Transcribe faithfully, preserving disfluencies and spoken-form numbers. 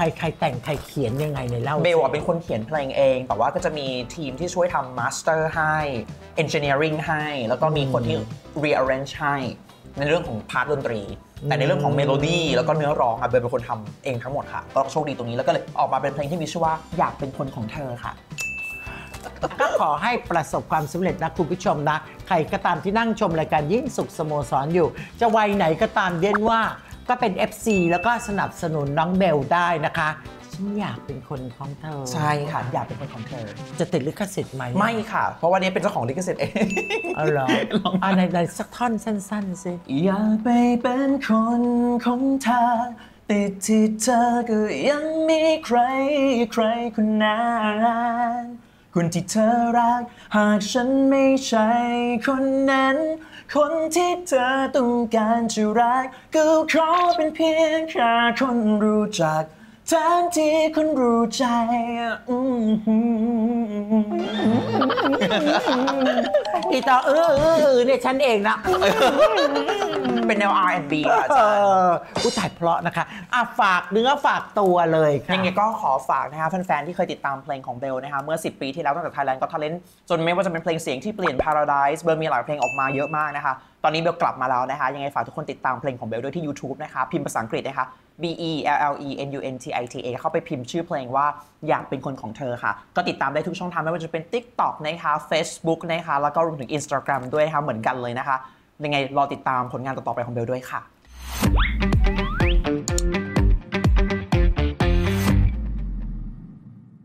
รใครแต่งใครเขียนยังไงในเล่าเบลล์เป็นคนเขียนเพลงเองแต่ว่าก็จะมีทีมที่ช่วยทำมาสเตอร์ให้เอนจิเนียริงให้แล้วก็มีคนที่รีอาร์เรนจ์ให้ในเรื่องของพาร์ทดนตรีแต่ในเรื่องของเมโลดี้แล้วก็เนื้อร้องเบลเป็นคนทำเองทั้งหมดค่ะก็โชคดีตรงนี้แล้วก็เลยออกมาเป็นเพลงที่มีชื่อว่าอยากเป็นคนของเธอค่ะก็ขอให้ประสบความสำเร็จนะคุณผู้ชมนะใครก็ตามที่นั่งชมรายการยิ่งสุขสโมสรอยู่จะวัยไหนก็ตามเย็นว่าก็เป็น เอฟ ซี แล้วก็สนับสนุนน้องเบลได้นะคะฉันอยากเป็นคนของเธอใช่ค่ะอยากเป็นคนของเธอจะติดลิขสิทธิ์ไหมไม่ค่ะเพราะวันนี้เป็นเจ้าของลิขสิทธิ์เองอ๋อเหรอในในสักท่อนสั้นๆสิอยากไปเป็นคนของเธอติดที่เธอก็ยังมีใครใครคนนั้นคนที่เธอรักหากฉันไม่ใช่คนนั้นคนที่เธอต้องการจะรักก็ขอเป็นเพียงแค่คนรู้จักแทนที่คนรู้ใจอีต่อเออเออเนี่ยฉันเองนะเป็นแนว อาร์ แอนด์ บี อาจารย์ผู้ถ่ายเพลาะนะคะอาฝากเนื้อฝากตัวเลยค่ะยังไงก็ขอฝากนะคะแฟนๆที่เคยติดตามเพลงของเบลนะคะเมื่อสิบปีที่แล้วตั้งแต่ไทยแลนด์ก็ทะเลนจนไม่ว่าจะเป็นเพลงเสียงที่เปลี่ยน Paradise เบลมีหลายเพลงออกมาเยอะมากนะคะตอนนี้เบลกลับมาแล้วนะคะยังไงฝากทุกคนติดตามเพลงของเบลด้วยที่ ยูทูบ นะคะพิมพ์ภาษาอังกฤษนะคะ บี อี แอล แอล อี เอ็น ยู เอ็น ที ไอ ที เอ เข้าไปพิมพ์ชื่อเพลงว่าอยากเป็นคนของเธอค่ะก็ติดตามได้ทุกช่องทางไม่ว่าจะเป็น ติ๊กต็อก นะคะ เฟซบุ๊ก นะคะแล้วก็รวมถึง อินสตาแกรม ด้วยนะคะเหมือนกันเลยนะคะยังไงรอติดตามผลงานต่อๆไปของเบลด้วยค่ะ